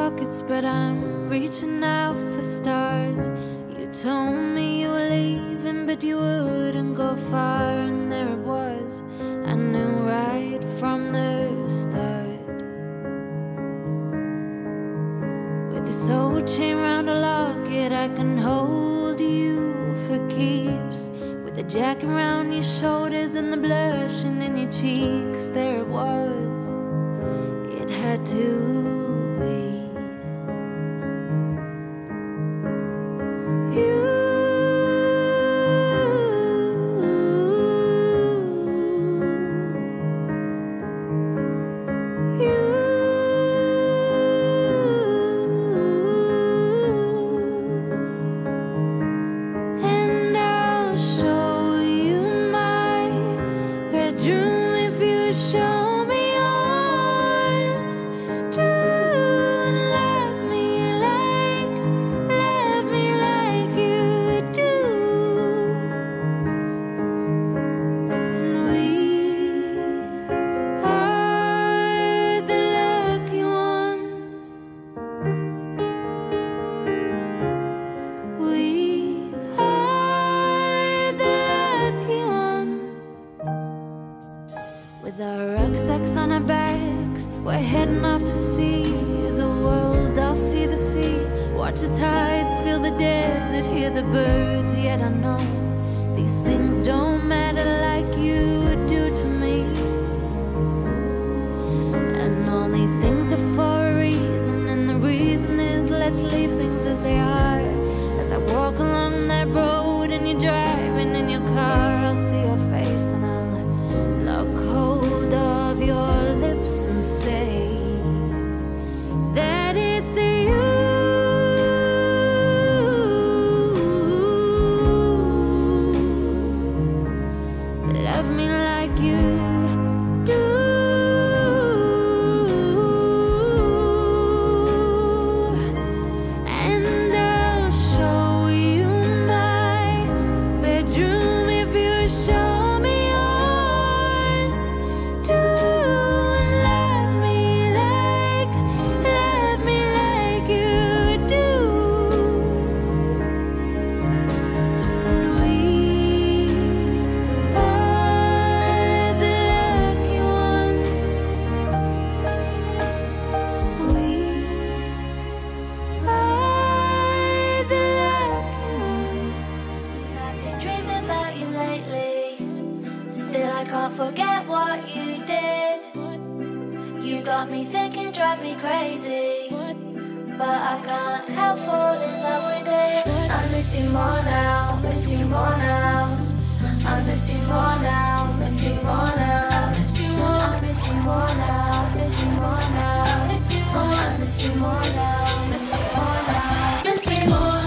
pockets, but I'm reaching out for stars. You told me you were leaving, but you wouldn't go far. And there it was, I knew right from the start. With this old chain round a locket, I can hold you for keeps. With a jacket round your shoulders and the blushing in your cheeks, there it was, it had to. With our rucksacks on our backs, we're heading off to see the world. I'll see the sea, watch the tides, feel the desert, hear the birds. Yet I know these things don't matter like you do to me. And all these things are for a reason, and the reason is let's leave things as they are. As I walk along that road and you're driving in your car, I'll see your face and I'll look cold of your lips and say that it's you. Love me like you do. And I'll show you my bedroom if you show. Forget what you did. You got me thinking, drive me crazy, but I can't help falling in love with it. I miss you more now, miss you more now. I miss you more now, miss you more now. I miss you more now, miss you more now. I miss you more now, miss you more now. Miss me more, miss me more. Miss me more.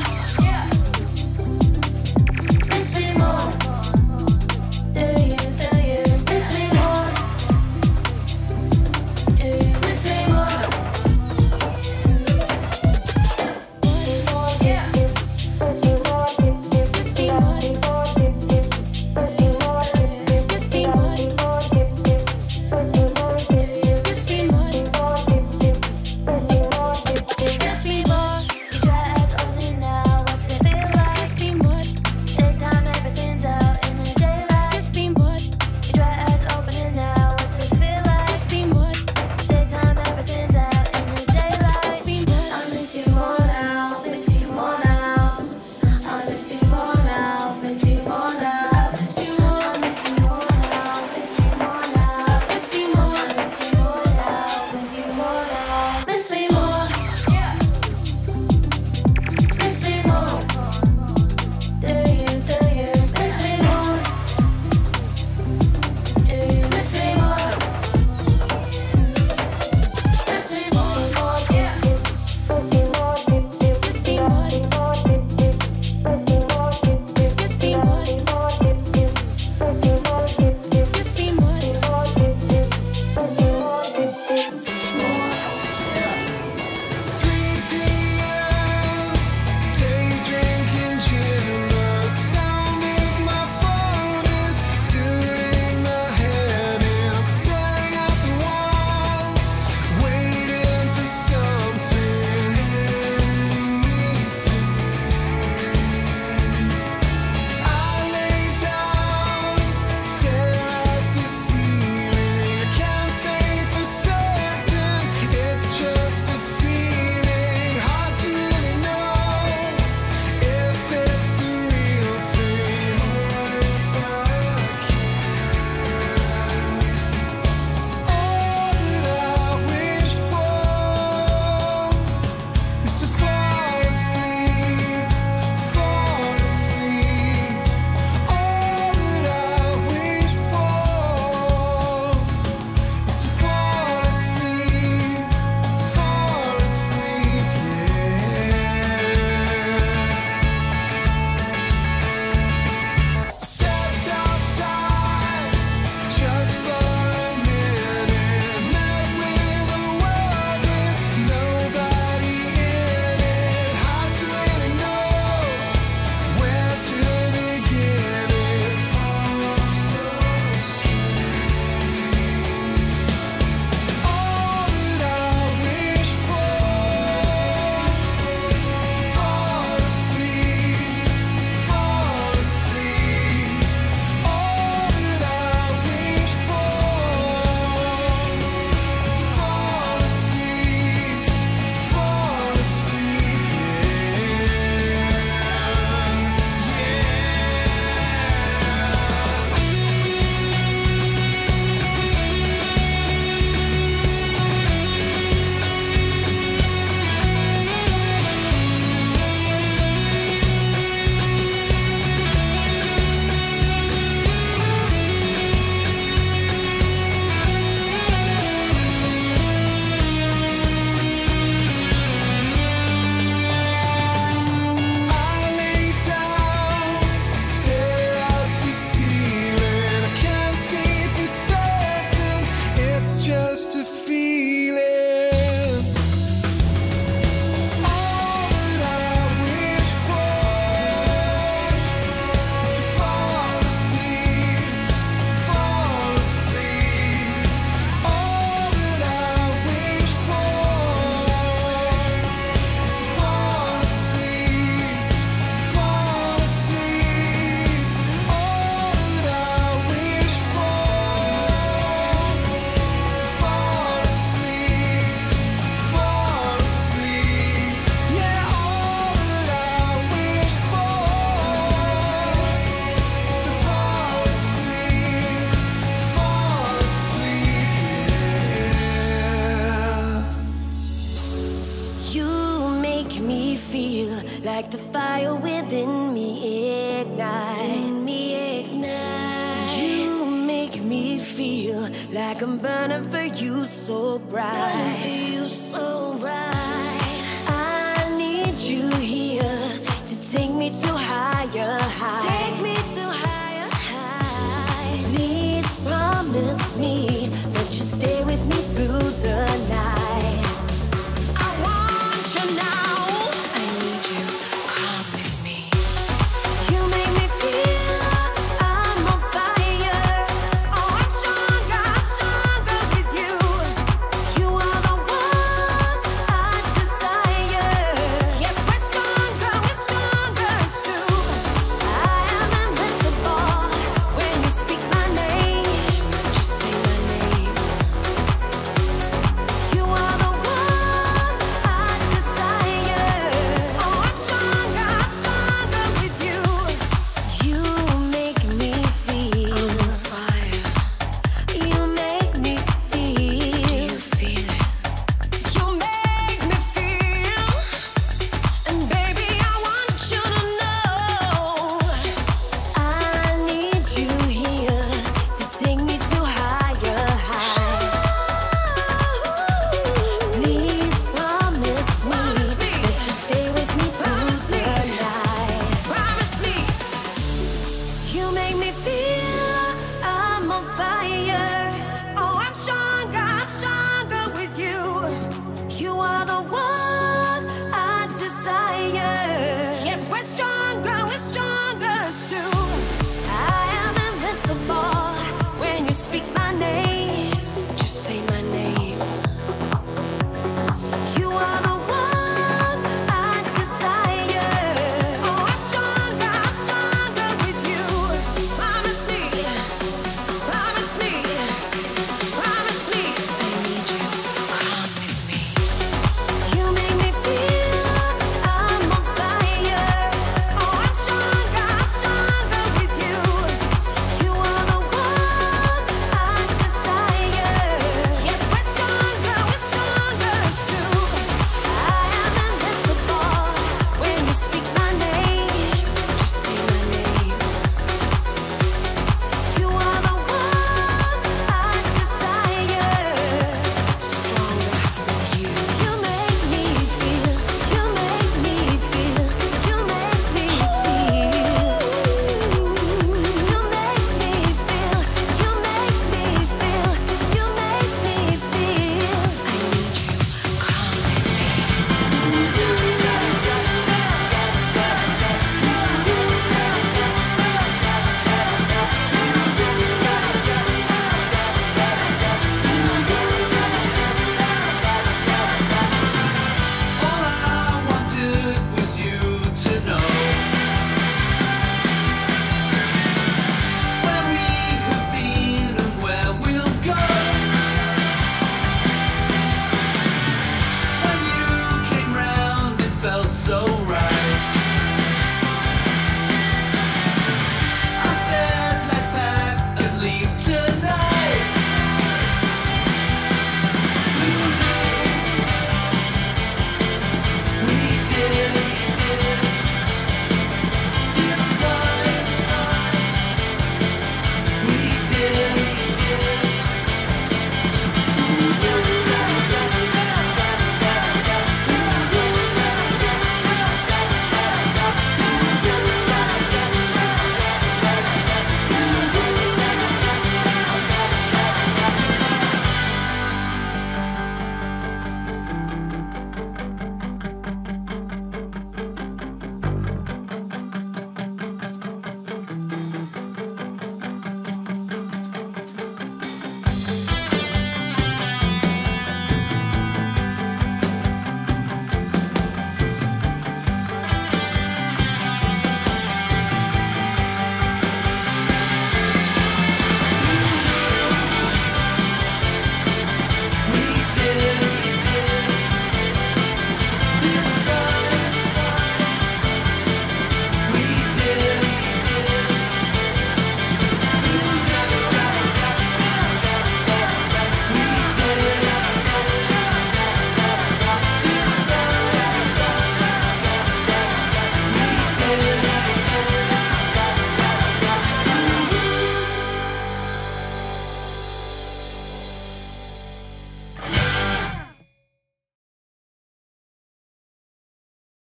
within me ignite. You make me feel like I'm burning for you so bright. I need you here to take me to higher heights. Take me to higher heights. Please promise me that you'll stay with me through the night. Fire. Oh, I'm stronger with you. You are the one.